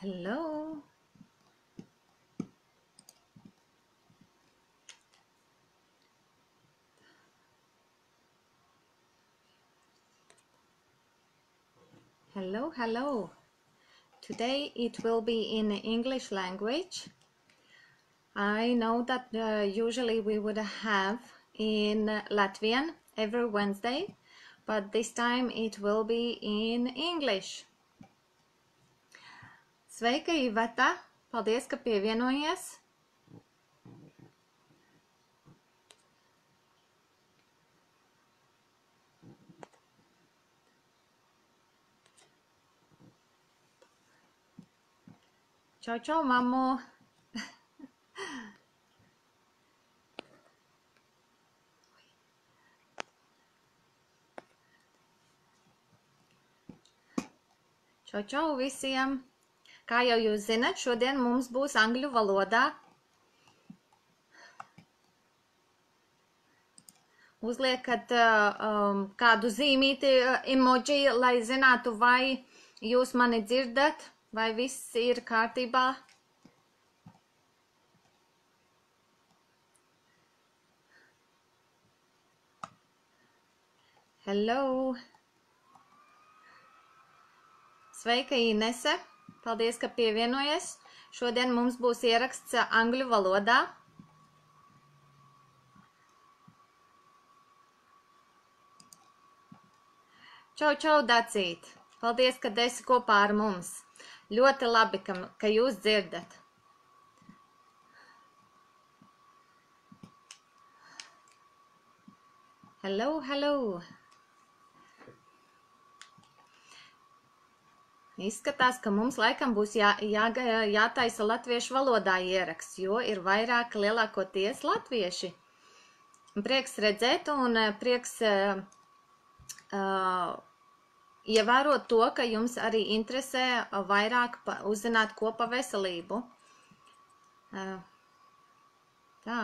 Hello. Hello, hello. Today it will be in English language. I know that usually we would have in Latvian every Wednesday, but this time it will be in English. Sveika, Iveta! Paldies, ka pievienojies! Čau, čau, mammu! Čau, čau visiem! Kā jau jūs zināt, šodien mums būs angļu valodā. Uzliekat kādu zīmīti emoji, lai zinātu, vai jūs mani dzirdat, vai viss ir kārtībā. Hello! Sveika, Inese! Paldies, ka pievienojies. Šodien mums būs ieraksts angļu valodā. Čau, čau, Dacīt! Paldies, ka esi kopā ar mums. Ļoti labi, ka jūs dzirdat. Hello, hello! Izskatās, ka mums laikam būs jātaisa latviešu valodā ieraksts, jo ir vairāk lielākoties latvieši. Prieks redzēt un prieks ievērot to, ka jums arī interesē vairāk uzzināt ko pa veselību. Tā.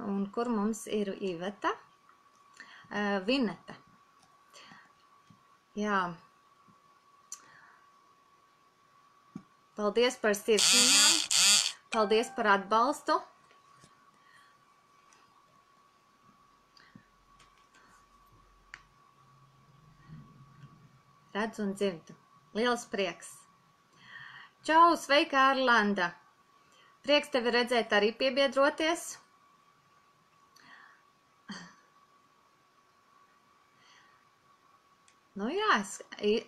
Un kur mums ir Iveta? Vineta. Jā. Paldies par sirsniņām. Paldies par atbalstu. Redz un dzirdu. Liels prieks. Čau, sveika, Arlanda. Prieks tevi redzēt arī piebiedroties. Nu jā,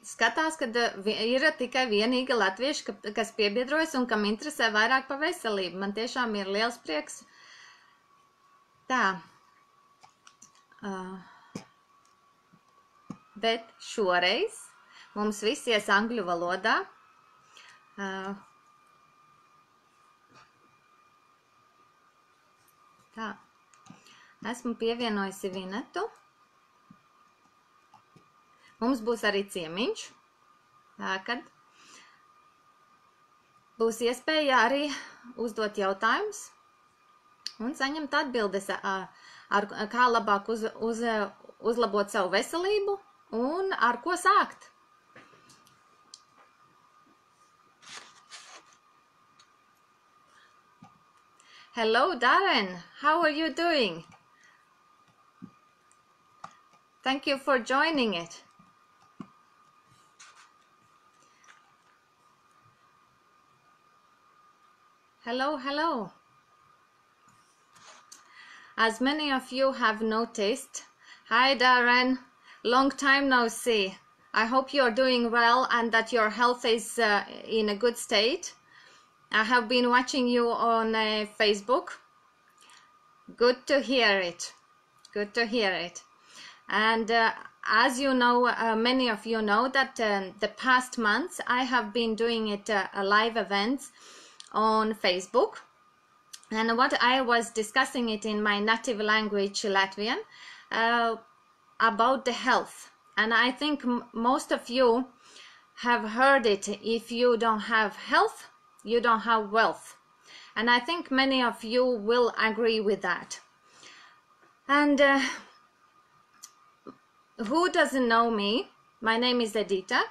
skatās, ka ir tikai vienīgi latvieši, kas piebiedrojas un kam interesē vairāk par veselību. Man tiešām ir liels prieks. Tā. Bet šoreiz mums viss ies angļu valodā. Tā. Esmu pievienojusi Vinetu. Mums būs arī ciemiņš, kad būs iespēja arī uzdot jautājumus un saņemt atbildes, kā labāk uzlabot savu veselību un ar ko sākt. Hello, Darren! How are you doing? Thank you for joining it. Hello, hello. As many of you have noticed, hi Darren, long time no see. I hope you're doing well and that your health is in a good state. I have been watching you on Facebook. Good to hear it. Good to hear it. And as you know, many of you know that the past months I have been doing it live events on Facebook, and what I was discussing it in my native language Latvian about the health, and I think most of you have heard it. If you don't have health, you don't have wealth, and I think many of you will agree with that. And who doesn't know me, my name is Edita.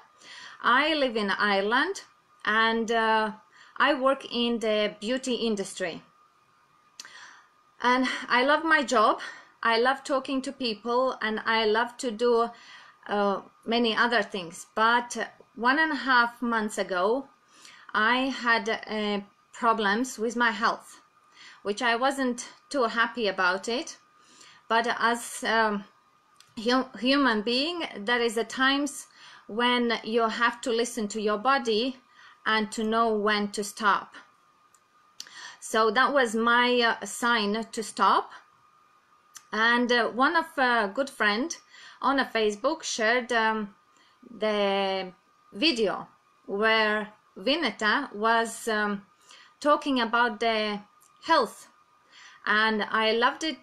I live in Ireland, and I work in the beauty industry. And I love my job, I love talking to people, and I love to do many other things. But 1.5 months ago, I had problems with my health, which I wasn't too happy about it. But as human being, there is a times when you have to listen to your body and to know when to stop. So that was my sign to stop. And one of a good friend on a Facebook shared the video where Vineta was talking about the health, and I loved it,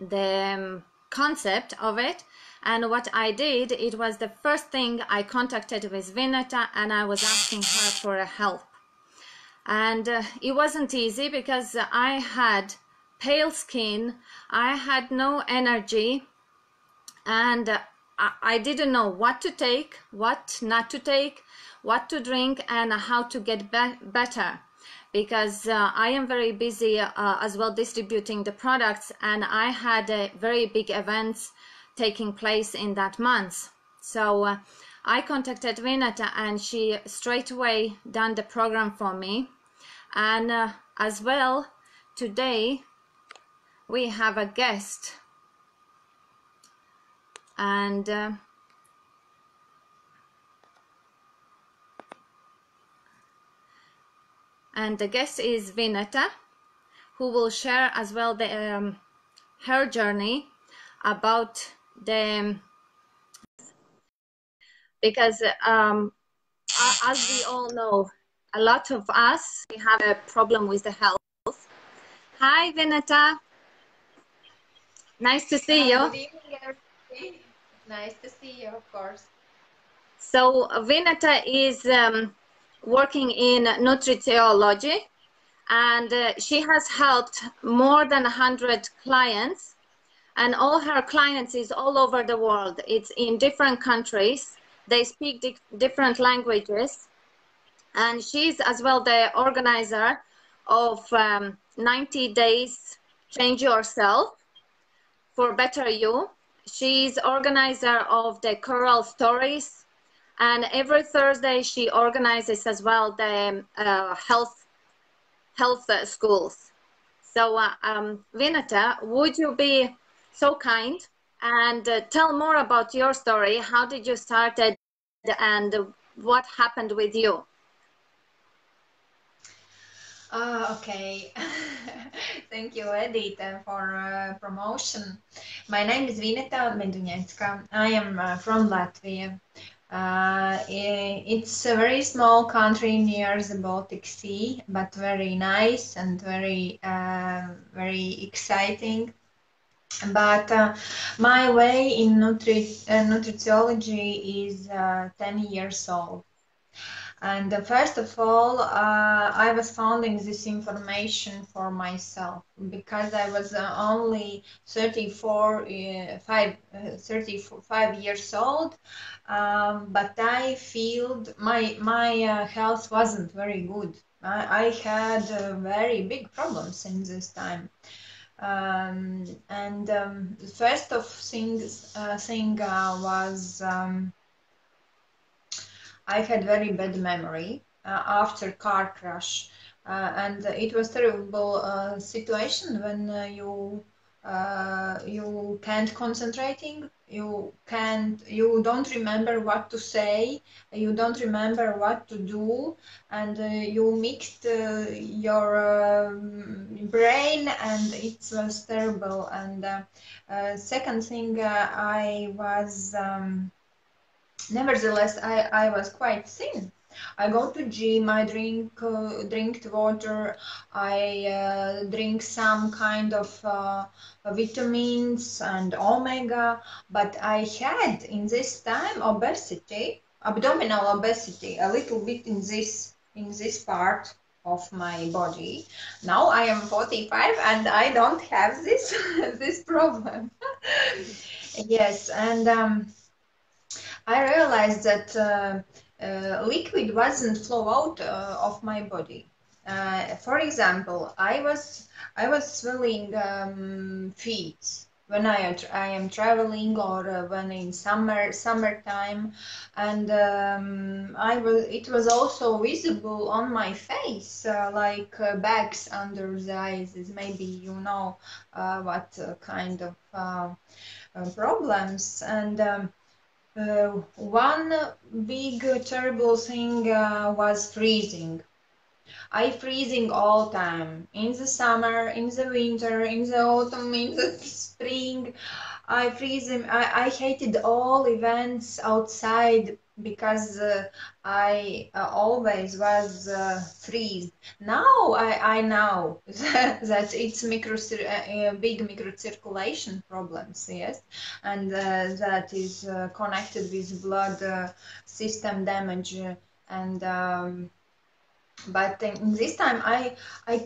the concept of it. And what I did, it was the first thing I contacted with Vineta, and I was asking her for help. And it wasn't easy because I had pale skin, I had no energy, and I didn't know what to take, what not to take, what to drink, and how to get better, because I am very busy as well distributing the products, and I had very big events taking place in that month. So I contacted Vineta, and she straight away done the program for me. And as well, today we have a guest, and the guest is Vineta, who will share as well the, her journey about the, because as we all know, a lot of us, we have a problem with the health. Hi, Vineta. Nice to see you. Good evening, everybody. Nice to see you, of course. So Vineta is working in nutritiology, and she has helped more than 100 clients, and all her clients is all over the world. It's in different countries, they speak different languages, and she's as well the organizer of 90 days change yourself for better you. She's organizer of the Coral Stories, and every Thursday she organizes as well the health schools. So Vineta, would you be so kind and tell more about your story? How did you start it, and what happened with you? Okay, thank you, Edita, for promotion. My name is Vineta Meduņecka. I am from Latvia. It's a very small country near the Baltic Sea, but very nice and very, very exciting. But my way in nutritiology is 10 years old. And first of all, I was finding this information for myself, because I was only 35 years old, but I feel my health wasn't very good. I had very big problems in this time. And the first of things was I had very bad memory after car crash, and it was terrible situation when you can't concentrating, you don't remember what to say, you don't remember what to do, and you mixed your brain, and it was terrible. And second thing, I was nevertheless, I was quite thin. I go to gym, I drink water, I drink some kind of vitamins and omega, but I had in this time obesity, abdominal obesity, a little bit in this part. of my body. Now I am 45 and I don't have this this problem. Yes, and I realized that liquid doesn't flow out of my body. For example, I was swelling feet when I am traveling, or when in summertime, and it was also visible on my face, like bags under the eyes. Maybe you know what kind of problems. And one big terrible thing was freezing. I freezing all time, in the summer, in the winter, in the autumn, in the spring. I freeze. I hated all events outside because I always was freeze. Now I know that it's big microcirculation problems, yes, and that is connected with blood system damage and. But this time I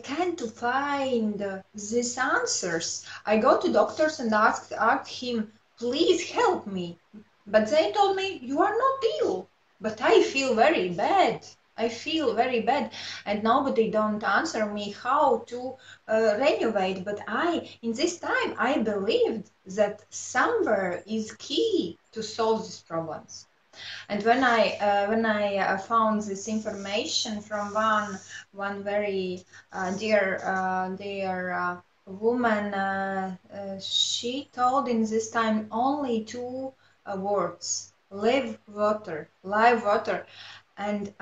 can't find these answers. I go to doctors and asked him, please help me. But they told me, you are not ill. But I feel very bad. I feel very bad. And nobody don't answer me how to renovate. But in this time, I believed that somewhere is key to solve these problems. And when I found this information from one very dear woman, she told in this time only two words: live water. And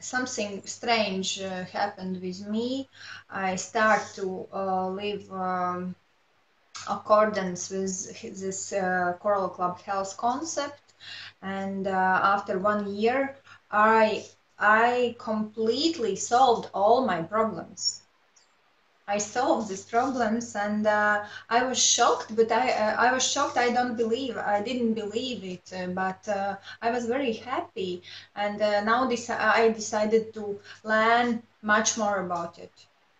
something strange happened with me. I start to live. Accordance with this Coral Club health concept. And after 1 year, I completely solved all my problems. I solved these problems, and I was shocked. But I was shocked. I didn't believe it. But I was very happy. And now I decided to learn much more about it.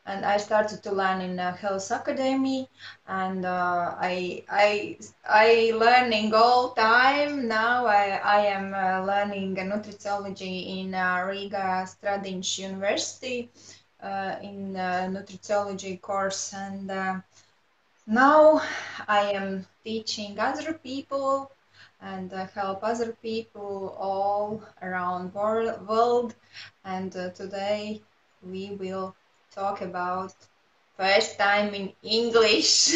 And I started to learn in a health academy, and I learning all time. Now I am learning nutritiology in Riga Stradins University in nutritiology course, and now I am teaching other people and help other people all around world. And today we will talk about first time in English.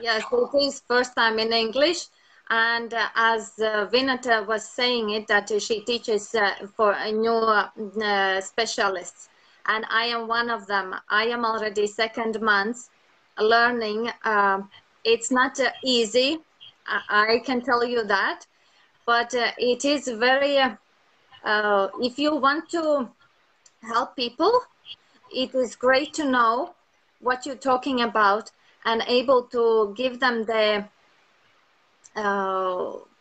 Yes, it is first time in English. And as Vineta was saying it, that she teaches for a new specialists. And I am one of them. I am already second month learning. It's not easy. I can tell you that. But it is very, if you want to help people, it is great to know what you're talking about and able to give them the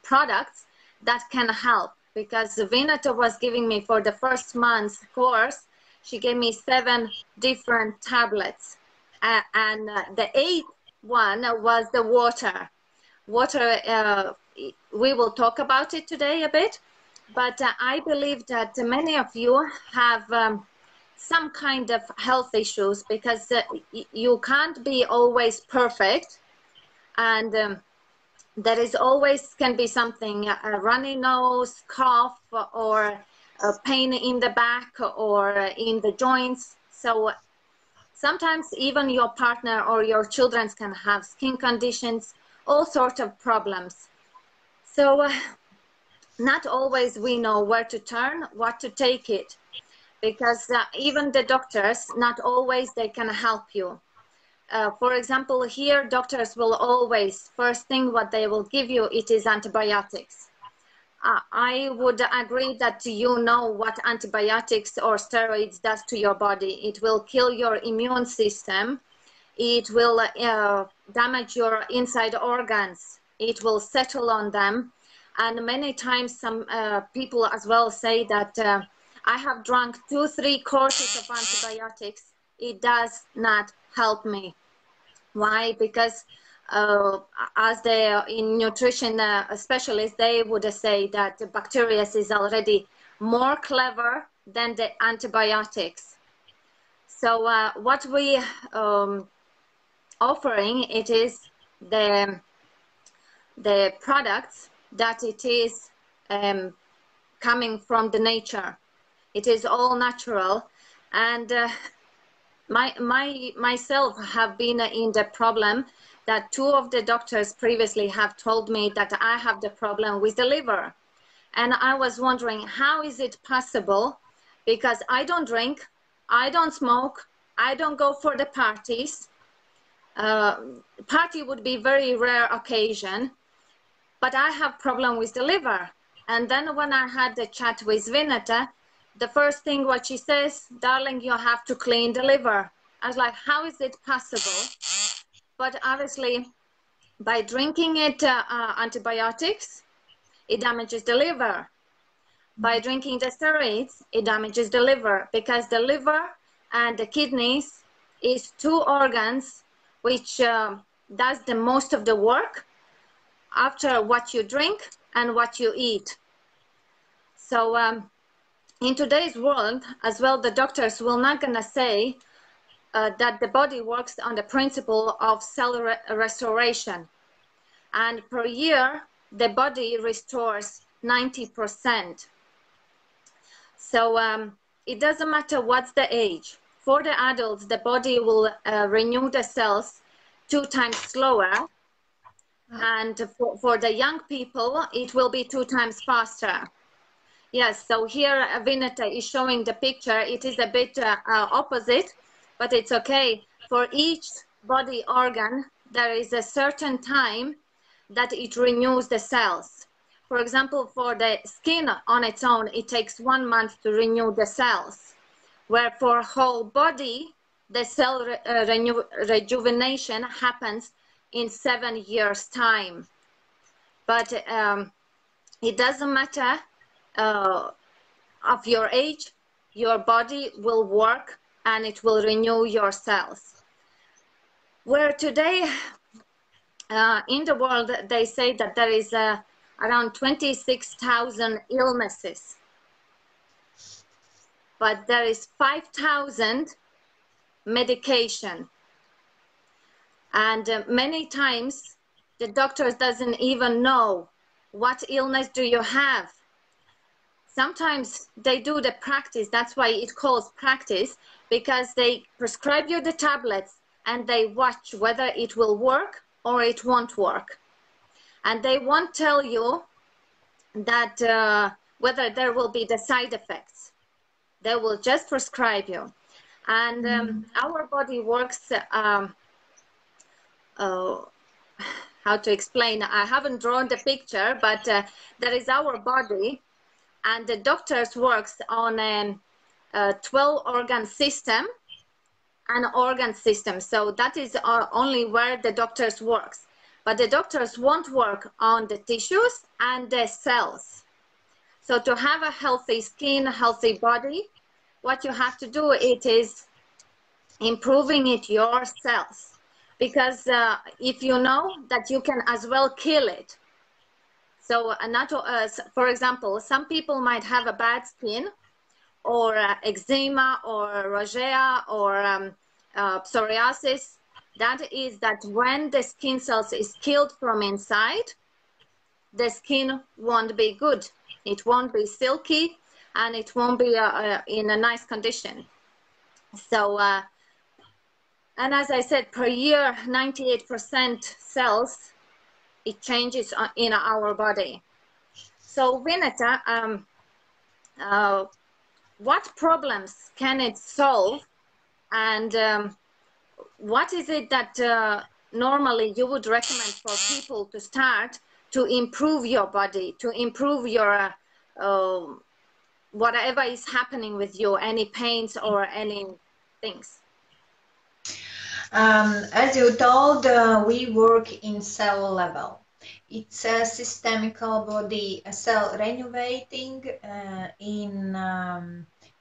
products that can help. Because Vineta was giving me for the first month's course, she gave me 7 different tablets. And the 8th one was the water. Water, we will talk about it today a bit. But I believe that many of you have some kind of health issues, because you can't be always perfect, and there is always can be something, a runny nose, cough, or a pain in the back or in the joints. So sometimes even your partner or your children can have skin conditions, all sorts of problems. So not always we know where to turn, what to take it. Because even the doctors, not always they can help you. For example, here doctors will always, first thing what they will give you, it is antibiotics. I would agree that you know what antibiotics or steroids does to your body. It will kill your immune system. It will damage your inside organs. It will settle on them. And many times some people as well say that I have drunk 2-3 courses of antibiotics. It does not help me. Why? Because as they are in nutrition specialists, they would say that the bacteria is already more clever than the antibiotics. So what we offering, it is the products that it is coming from the nature. It is all natural, and myself have been in the problem that 2 of the doctors previously have told me that I have the problem with the liver, and I was wondering how is it possible, because I don't drink, I don't smoke, I don't go for the parties. Party would be very rare occasion, but I have problem with the liver. And then when I had the chat with Vineta, the first thing what she says, darling, you have to clean the liver. I was like, how is it possible? But obviously, by drinking it antibiotics, it damages the liver. By drinking the steroids, it damages the liver, because the liver and the kidneys is 2 organs which does the most of the work after what you drink and what you eat. So in today's world as well, the doctors will not gonna say that the body works on the principle of cell restoration, and per year the body restores 90%. So it doesn't matter what's the age. For the adults, the body will renew the cells 2 times slower. And for the young people, it will be 2 times faster. Yes, so here Vineta is showing the picture. It is a bit opposite, but it's okay. For each body organ, there is a certain time that it renews the cells. For example, for the skin on its own, it takes 1 month to renew the cells, where for whole body, the cell rejuvenation happens in 7 years time. But it doesn't matter of your age, your body will work and it will renew your cells. Where today in the world, they say that there is around 26,000 illnesses, but there is 5,000 medication. And many times the doctors doesn't even know what illness do you have. Sometimes they do the practice, that's why it calls practice, because they prescribe you the tablets and they watch whether it will work or it won't work. And they won't tell you that whether there will be the side effects. They will just prescribe you. And our body works how to explain, I haven't drawn the picture, but that is our body, and the doctors works on a 12 organ system, an organ system. So that is only where the doctors works, but the doctors won't work on the tissues and the cells. So to have a healthy skin, healthy body, what you have to do, it is improving it yourselves. Because if you know that you can as well kill it. So for example, some people might have a bad skin or eczema or rosacea or psoriasis. That is that when the skin cells is killed from inside, the skin won't be good. It won't be silky and it won't be in a nice condition. So, and as I said, per year, 98% cells, it changes in our body. So Vineta, what problems can it solve? And what is it that normally you would recommend for people to start to improve your body, to improve your, whatever is happening with you, any pains or any things? As you told, we work in cell level. It's a systemic body, a cell renovating in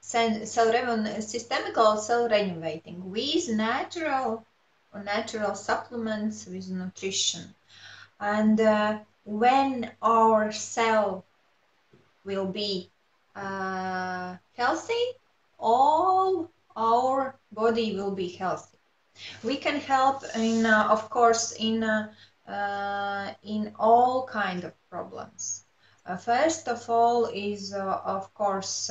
systemical cell renovating with natural supplements, with nutrition. And when our cell will be healthy, all our body will be healthy. We can help in, of course, in all kind of problems. First of all is, of course,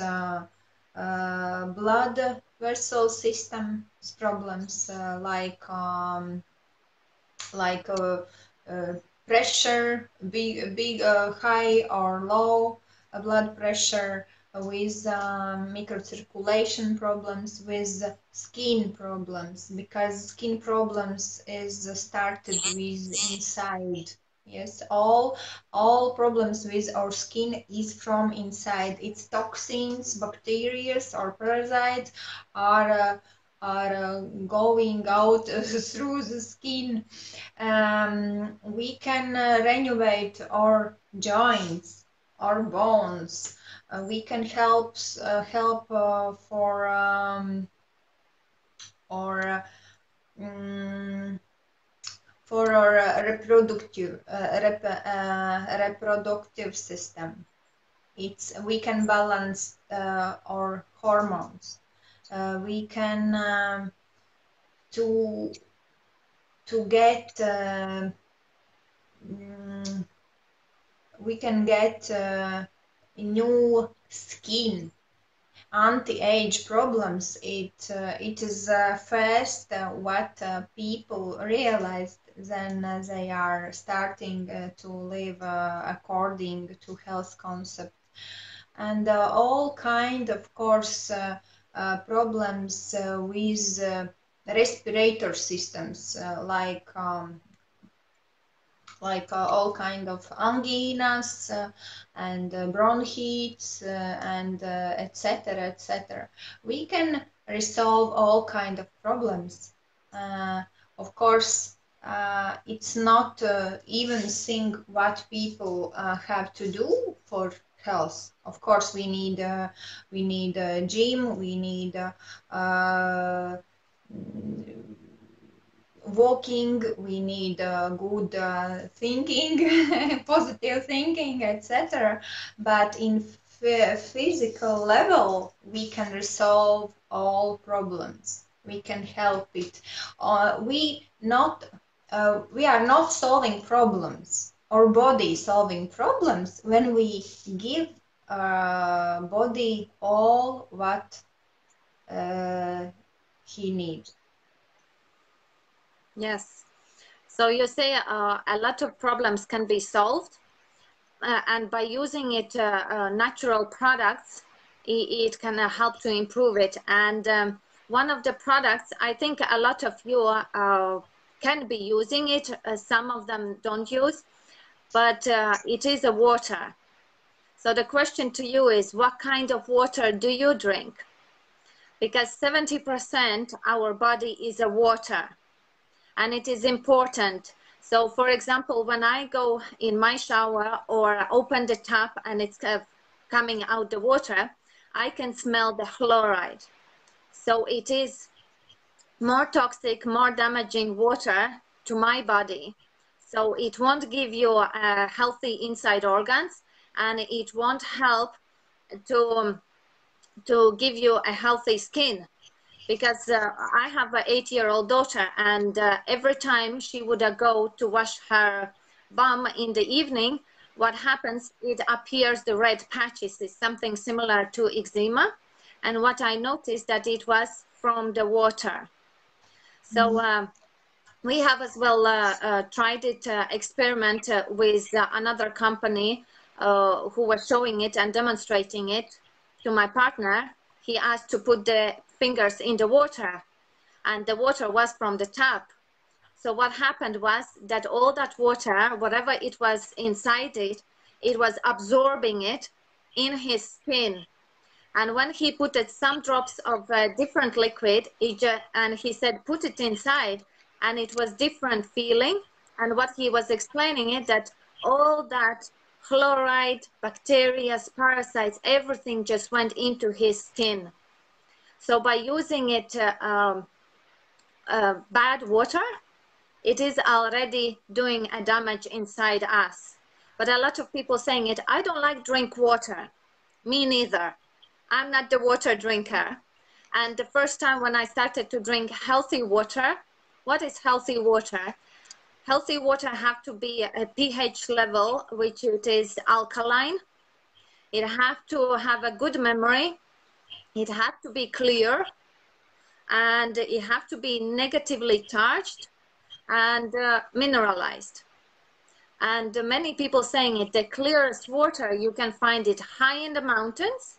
blood vessel systems problems, like pressure, high or low blood pressure, with microcirculation problems, with skin problems, because skin problems is started with inside. Yes, all problems with our skin is from inside. It's toxins, bacteria, or parasites are going out through the skin. We can renovate our joints, our bones. We can help for for our reproductive system. We can balance our hormones. We can get new skin. Anti-age problems, it is first what people realized, then they are starting to live according to health concept. And all kind, of course, problems with respiratory systems, like all kind of anginas and bronchitis and etc, etc. We can resolve all kind of problems. Of course, it's not even thing what people have to do for health. Of course, we need a gym, we need walking, we need good thinking, positive thinking, etc. But in physical level, we can resolve all problems. We can help it. We are not solving problems. Our body is solving problems when we give body all what he needs. Yes, so you say a lot of problems can be solved, and by using it natural products, it can help to improve it. And one of the products, I think a lot of you can be using it, some of them don't use, but it is a water. So the question to you is, what kind of water do you drink? Because 70% our body is a water. And it is important. So, for example, when I go in my shower or open the tap and it's coming out the water, I can smell the chloride. So it is more toxic, more damaging water to my body. So it won't give you healthy inside organs, and it won't help to give you a healthy skin. Because I have an 8-year-old daughter, and every time she would go to wash her bum in the evening, what happens, it appears the red patches. It's something similar to eczema. And what I noticed that it was from the water. So we have as well tried it, experiment with another company who was showing it and demonstrating it to my partner. He asked to put the fingers in the water, and the water was from the tap. So what happened was that all that water, whatever it was inside it, it was absorbing it in his skin. And when he put some drops of a different liquid, and he said, put it inside, and it was different feeling. And what he was explaining it, that all that chloride, bacteria, parasites, everything just went into his skin. So by using it bad water, it is already doing a damage inside us. But a lot of people saying it, I don't like drink water. Me neither. I'm not the water drinker. And the first time when I started to drink healthy water, what is healthy water? Healthy water have to be a pH level, which it is alkaline. It have to have a good memory. It have to be clear. And it have to be negatively charged and mineralized. And many people saying it, the clearest water, you can find it high in the mountains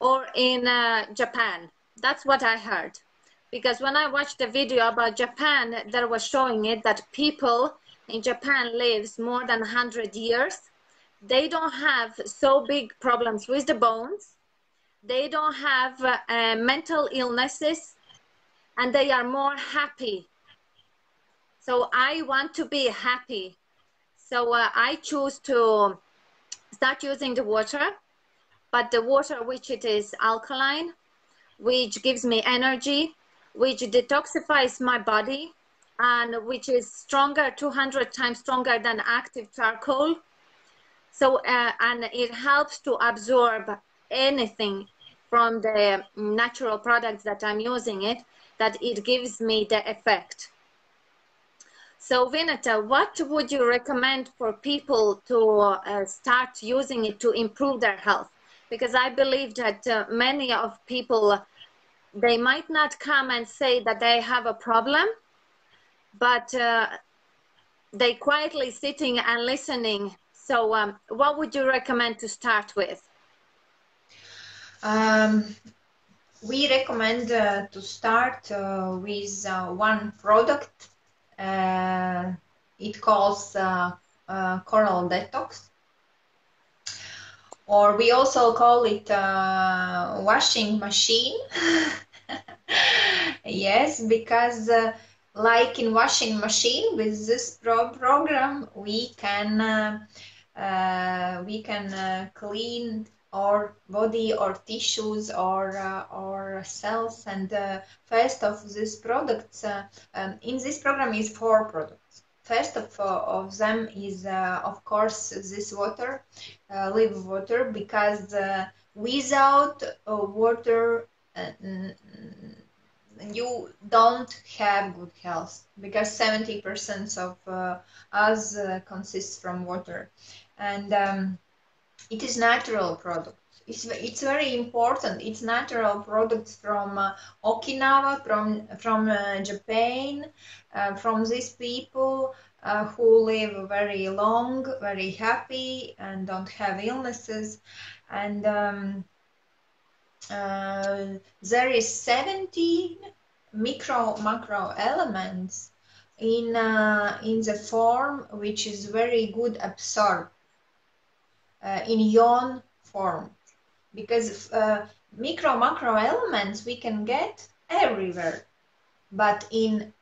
or in Japan. That's what I heard. Because when I watched the video about Japan, there was showing it that people in Japan lives more than 100 years. They don't have so big problems with the bones. They don't have mental illnesses, and they are more happy. So I want to be happy. So I choose to start using the water, but the water which it is alkaline, which gives me energy, which detoxifies my body, and which is stronger, 200 times stronger than active charcoal. So, and it helps to absorb anything from the natural products that I'm using it, that it gives me the effect. So Vineta, what would you recommend for people to start using it to improve their health? Because I believe that many of people, they might not come and say that they have a problem, but they quietly sitting and listening. So what would you recommend to start with? We recommend to start with one product. It calls Coral Detox, or we also call it washing machine. Yes, because like in washing machine, with this program we can clean our body or tissues or cells, and first of these products in this program is 4 products. First of them is of course this water, live water, because without water you don't have good health, because 70% of us consists from water. And it is natural product. It's very important. It's natural products from Okinawa, from Japan, from these people who live very long, very happy, and don't have illnesses. And there is 17 macro elements in the form which is very good absorbed. In ion form, because micro-macro elements we can get everywhere, but in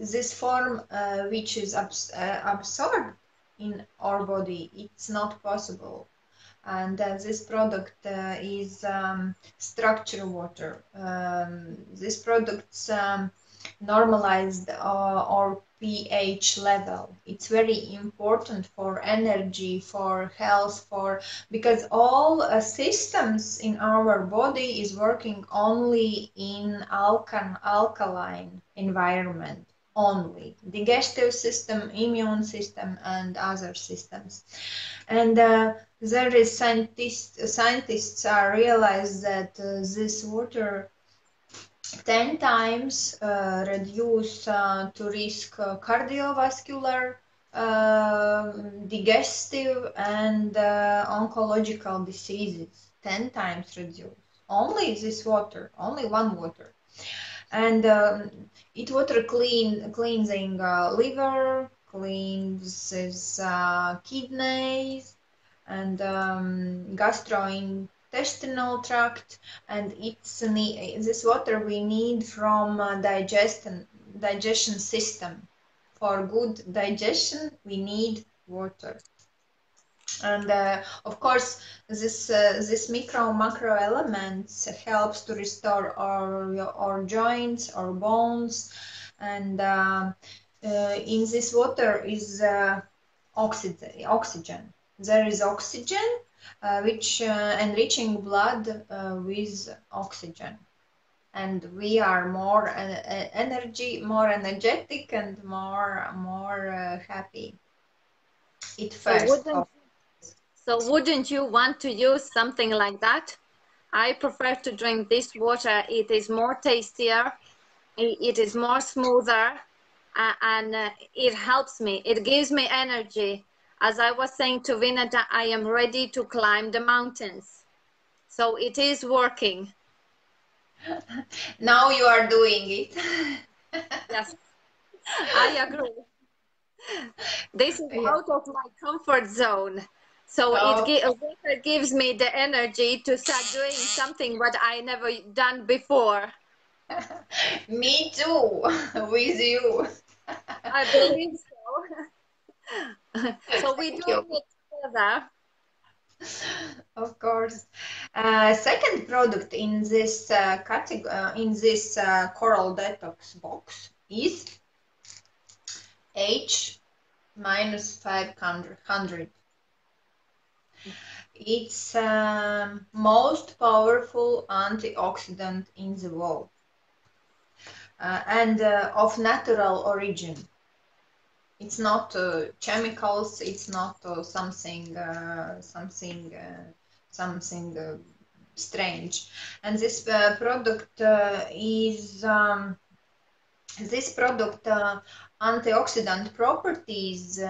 this form which is absorbed in our body, it's not possible. And this product is structured water. This product's normalized or pH level. It's very important for energy, for health, for, because all systems in our body is working only in alkaline environment only. Digestive system, immune system, and other systems. And there is scientists realize that this water 10 times reduce to risk cardiovascular, digestive, and oncological diseases. 10 times reduce. Only this water, only one water. And it water cleansing liver, cleanses kidneys, and gastrointestinal tract, and it's this water we need from digestion system. For good digestion we need water. And of course, this micro macro elements helps to restore our joints, our bones, and in this water is oxygen. There is oxygen, which enriching blood with oxygen, and we are more energetic, and more happy. It first. So wouldn't you want to use something like that? I prefer to drink this water. It is more tastier, it is more smoother, and it helps me. It gives me energy. As I was saying to Vineta, I am ready to climb the mountains. So it is working. Now you are doing it. Yes, I agree. This is out of my comfort zone. So it gives me the energy to start doing something what I never done before. Me too, with you. I believe so. So we do it together. Of course. Second product in this Coral Detox box is H-500. It's most powerful antioxidant in the world, and of natural origin. It's not chemicals. It's not something strange. And this product antioxidant properties.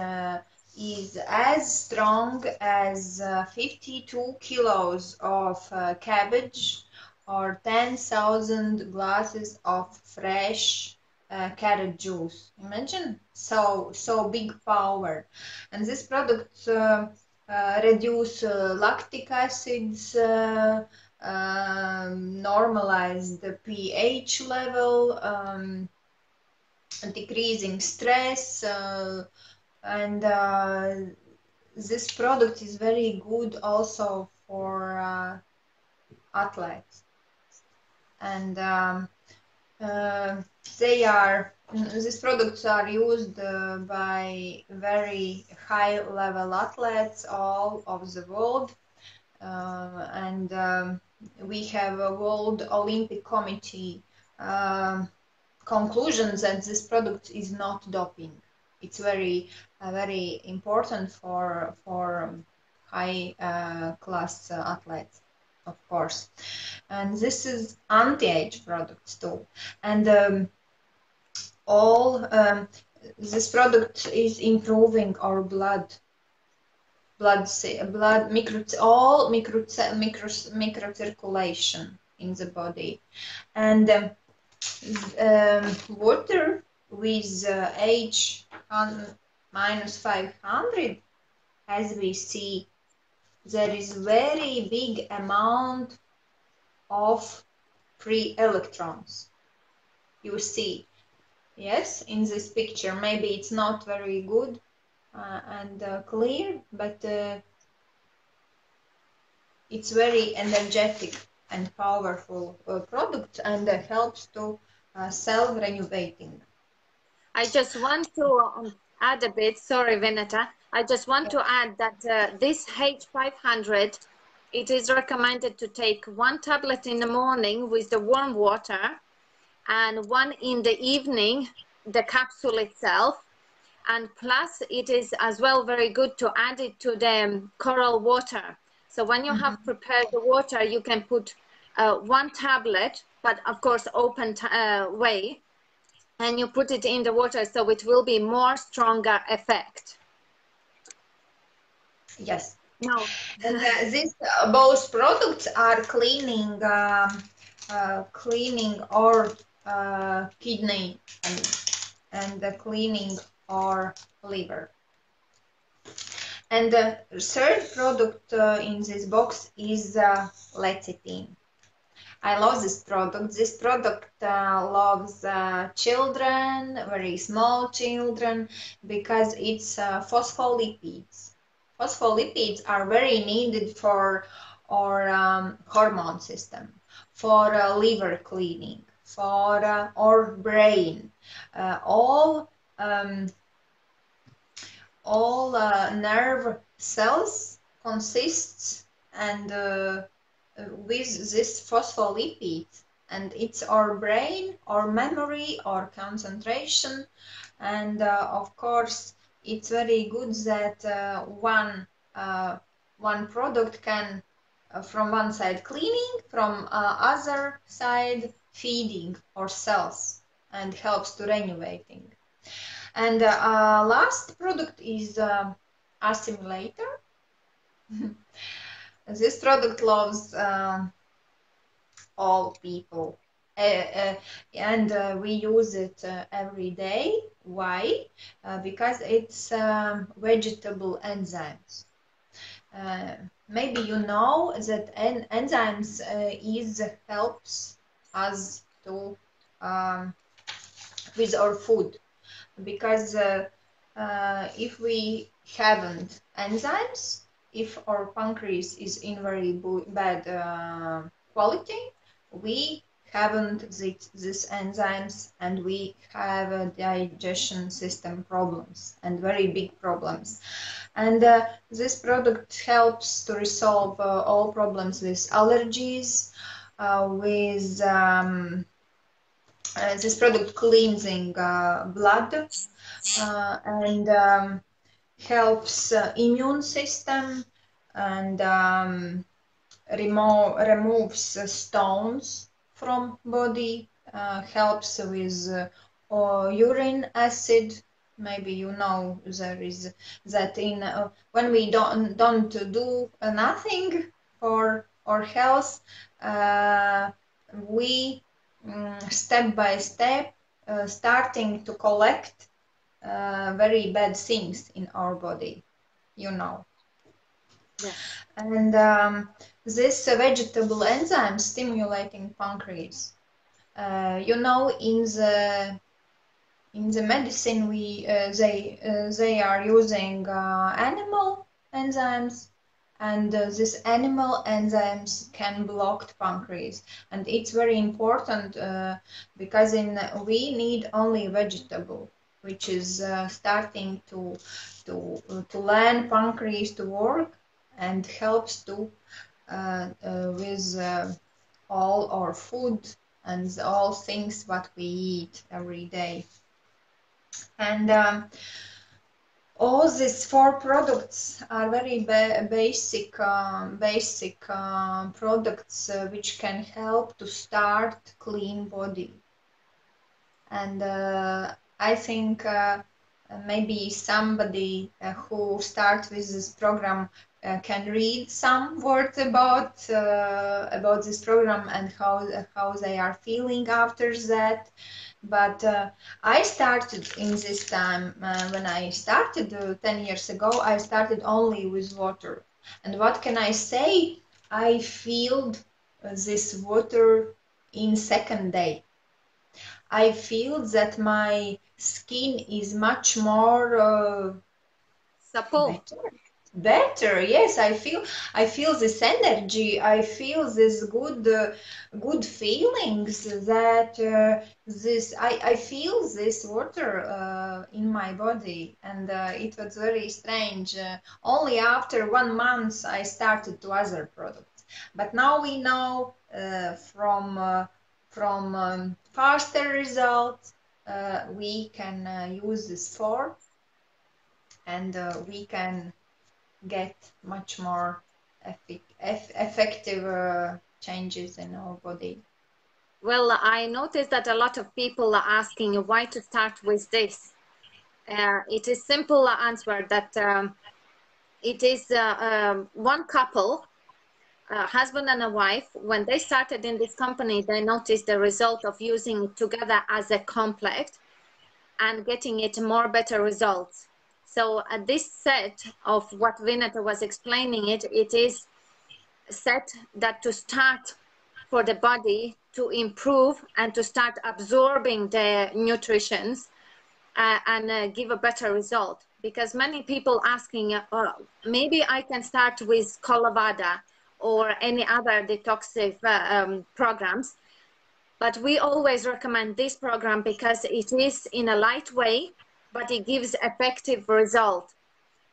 Is as strong as 52 kilos of cabbage or 10,000 glasses of fresh carrot juice. Imagine, so big power. And this product reduce lactic acids, normalize the pH level, decreasing stress, and this product is very good also for athletes, and these products are used by very high level athletes all over the world, and we have a World Olympic Committee conclusions that this product is not doping. It's very important for high class athletes, of course. And this is anti-age products too. And this product is improving our blood micro circulation in the body. And water with H-500, as we see, there is very big amount of free electrons. You see, yes, in this picture, maybe it's not very good and clear, but it's very energetic and powerful product, and helps to self-renovating. I just want to add a bit, sorry Vineta, I just want to add that this H-500, it is recommended to take 1 tablet in the morning with the warm water and 1 in the evening, the capsule itself, and plus it is as well very good to add it to the coral water. So when you have prepared the water, you can put 1 tablet, but of course open way, and you put it in the water, so it will be more stronger effect. Yes. No. And, these both products are cleaning, cleaning our kidney and cleaning our liver. And the third product in this box is lecithin. I love this product. This product loves children, very small children, because it's phospholipids. Phospholipids are very needed for our hormone system, for liver cleaning, for our brain. All nerve cells consists and with this phospholipid, and it's our brain, our memory, our concentration, and of course it's very good that one product can from one side cleaning, from other side feeding our cells and helps to renovating. And last product is assimilator. This product loves all people, and we use it every day. Why? Because it's vegetable enzymes. Maybe you know that enzymes helps us to with our food, because if we haven't enzymes, if our pancreas is in very bad quality, we haven't these enzymes, and we have digestion system problems and very big problems. And this product helps to resolve all problems with allergies, with this product cleansing blood, and helps immune system, and removes stones from body, helps with urine acid. Maybe you know there is that in when we don't do nothing for our health, we step by step starting to collect very bad things in our body, you know. Yes. And this vegetable enzyme stimulating pancreas. You know, in the medicine we they are using animal enzymes, and this animal enzymes can block pancreas, and it's very important because we need only vegetable, which is starting to learn pancreas to work, and helps to with all our food and all things what we eat every day. And all these four products are very basic products which can help to start clean body. And I think maybe somebody who starts with this program can read some words about this program and how they are feeling after that. But I started in this time when I started 10 years ago. I started only with water, and what can I say? I filled this water in second day. I feel that my skin is much more supple. Better, yes, I feel this energy, I feel this good feelings that I feel this water in my body. And it was very strange. Only after 1 month I started to other products, but now we know from faster results we can use this for, and we can get much more effective changes in our body. Well, I noticed that a lot of people are asking why to start with this. It is simple answer that it is one couple, husband and a wife, when they started in this company, they noticed the result of using it together as a complex and getting it more better results. So this set of what Vineta was explaining, it is set that to start for the body to improve and to start absorbing the nutrients and give a better result. because many people asking, oh, maybe I can start with Colavada or any other detoxive programs. But we always recommend this program because it is in a light way, but it gives effective result.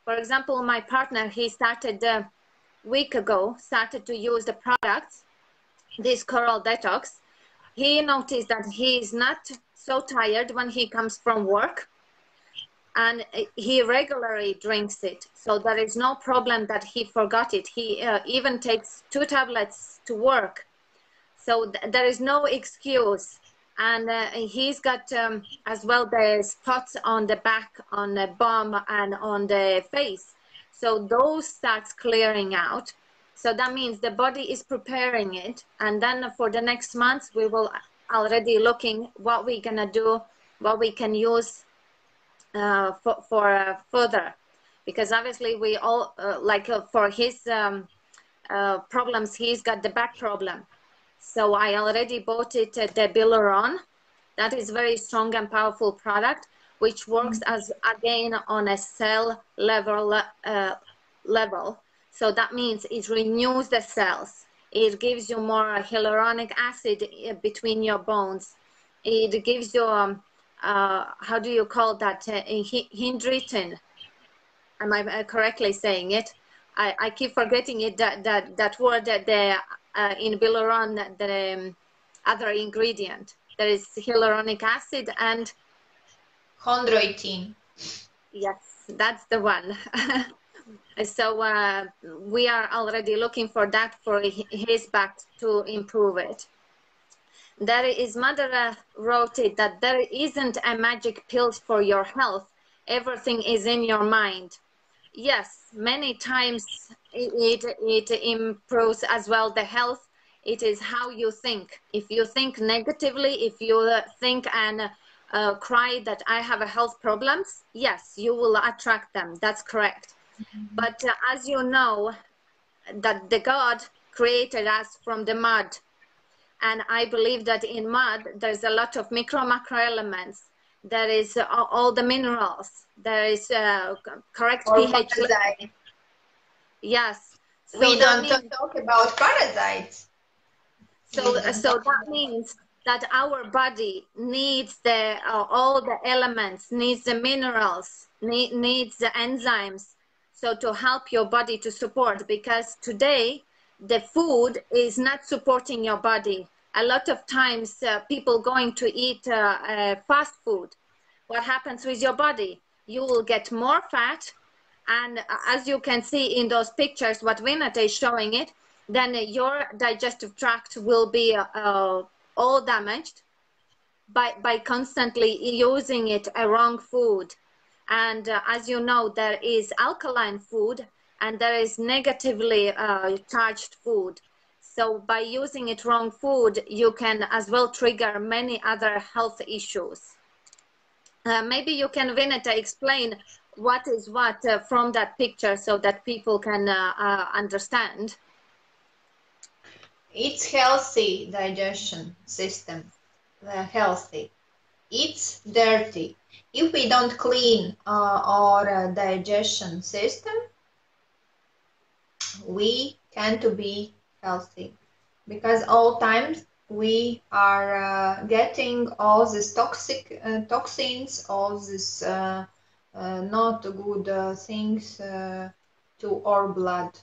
For example, my partner, he started a week ago, started to use the products, this Coral Detox. He noticed that he is not so tired when he comes from work, and he regularly drinks it. So there is no problem that he forgot it. He even takes 2 tablets to work. So there is no excuse. And he's got as well the spots on the back, on the bum and on the face. So those starts clearing out. So that means the body is preparing it. And then for the next months, we will already looking what we're gonna do, what we can use for further. Because obviously we all, for his problems, he's got the back problem. So I already bought it, the Bileron. That is very strong and powerful product, which works as, again, on a cell level. So that means it renews the cells. It gives you more hyaluronic acid between your bones. It gives you, how do you call that, dendritin. Am I correctly saying it? I keep forgetting it, that word, that the in Bileron, the other ingredient. There is hyaluronic acid and chondroitin. Yes, that's the one. So we are already looking for that for his back to improve it. There is, mother wrote it, that there isn't a magic pill for your health. Everything is in your mind. Yes, many times it improves as well the health. It is how you think. If you think negatively, if you think and cry that I have a health problems, yes, you will attract them. That's correct. Mm-hmm. But as you know, that the God created us from the mud. And I believe that in mud, there's a lot of macro elements. There is all the minerals. There is correct pH. Parasite. Yes. So we don't talk about parasites. So that means that our body needs the, all the elements, needs the minerals, needs the enzymes. So to help your body to support, because today the food is not supporting your body. A lot of times people going to eat fast food. What happens with your body? You will get more fat. And as you can see in those pictures, what Vineta is showing it, then your digestive tract will be all damaged by constantly using it a wrong food. And as you know, there is alkaline food and there is negatively charged food. So by using it wrong food, you can as well trigger many other health issues. Maybe you can, Vineta, explain what is what from that picture so that people can understand. It's healthy digestion system, healthy. It's dirty. If we don't clean our digestion system, we tend to be healthy, because all times we are getting all these toxic toxins, all these not good things to our blood.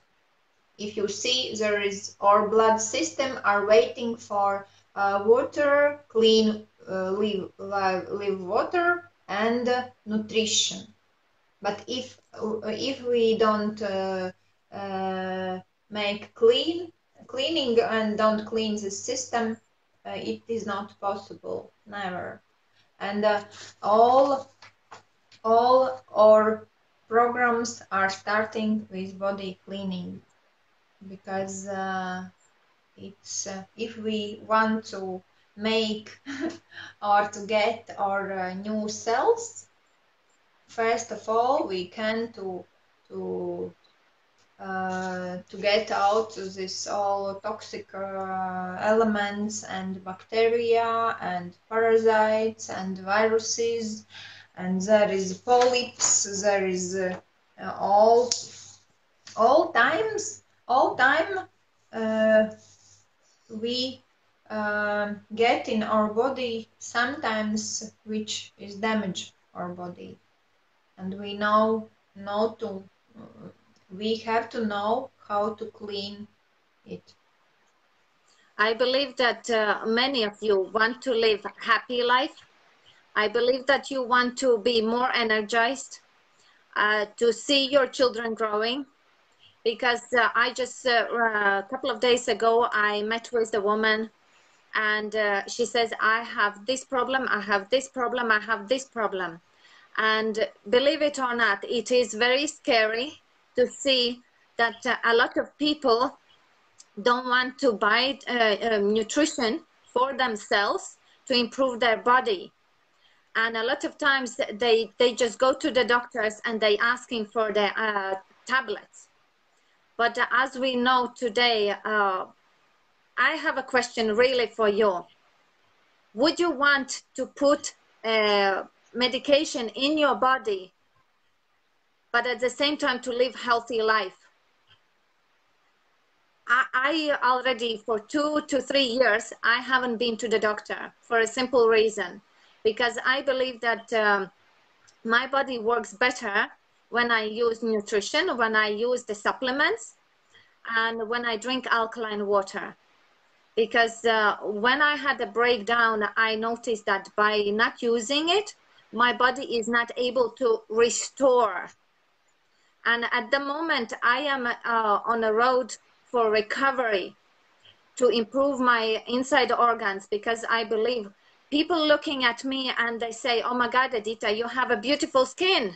If you see, there is our blood system are waiting for water, clean live water and nutrition. But if we don't make cleaning and don't clean the system, it is not possible, never. And all our programs are starting with body cleaning, because it's if we want to make or to get our new cells, first of all we can to get out of this all toxic elements and bacteria and parasites and viruses and there is polyps, there is all time we get in our body sometimes which is damage our body, and we know to we have to know how to clean it. I believe that many of you want to live a happy life. I believe that you want to be more energized, to see your children growing. Because I just, a couple of days ago, I met with a woman and she says, I have this problem, I have this problem, I have this problem. And believe it or not, it is very scary to see that a lot of people don't want to buy nutrition for themselves to improve their body. And a lot of times they just go to the doctors and they asking for the tablets. But as we know today, I have a question really for you. Would you want to put medication in your body, but at the same time to live healthy life? I already for 2 to 3 years, I haven't been to the doctor for a simple reason, because I believe that my body works better when I use nutrition, when I use the supplements, and when I drink alkaline water. Because when I had a breakdown, I noticed that by not using it, my body is not able to restore. And at the moment, I am on a road for recovery, to improve my inside organs, because I believe people looking at me and they say, oh my God, Edita, you have a beautiful skin.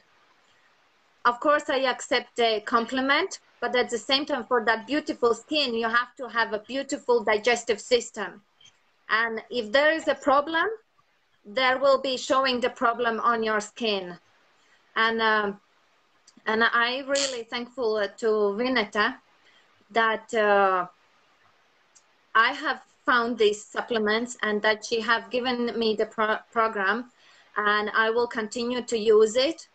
Of course, I accept a compliment, but at the same time, for that beautiful skin, you have to have a beautiful digestive system. And if there is a problem, there will be showing the problem on your skin. And I'm really thankful to Vineta that I have found these supplements and that she have given me the program, and I will continue to use it.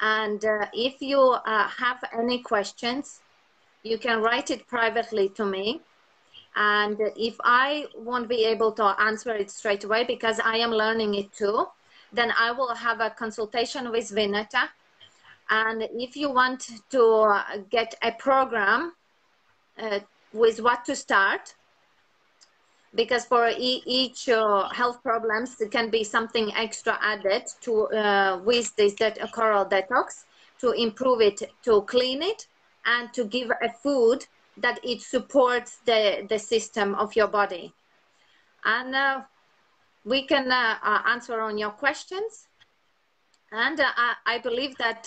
And if you have any questions, you can write it privately to me. And if I won't be able to answer it straight away, because I am learning it too, then I will have a consultation with Vineta. And if you want to get a program with what to start, because for each health problems, it can be something extra added to with this Coral Detox, to improve it, to clean it, and to give a food that it supports the system of your body. And we can answer on your questions. And I believe that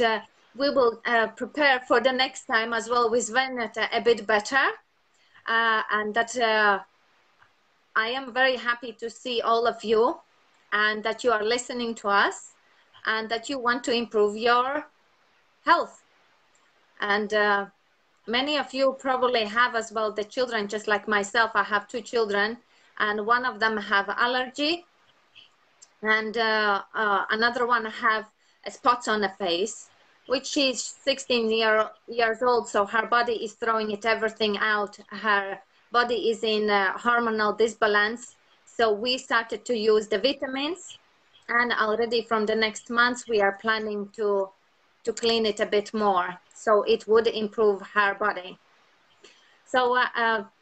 we will prepare for the next time as well with Vineta a bit better. And that I am very happy to see all of you and that you are listening to us and that you want to improve your health. And many of you probably have as well the children, just like myself. I have 2 children and one of them have allergy and another one have spots on the face, which she's 16 years old, so her body is throwing it everything out. Her body is in hormonal disbalance, so we started to use the vitamins, and already from the next month we are planning to clean it a bit more, so it would improve her body. So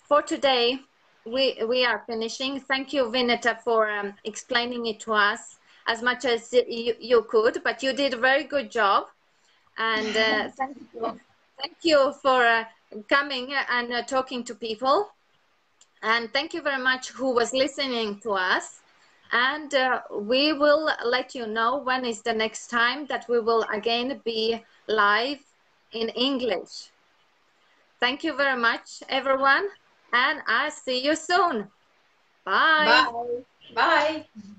for today, we are finishing. Thank you, Vineta, for explaining it to us as much as you could, but you did a very good job. And thank you for coming and talking to people. And thank you very much who was listening to us. And we will let you know when is the next time that we will again be live in English. Thank you very much, everyone. And I'll see you soon. Bye. Bye. Bye.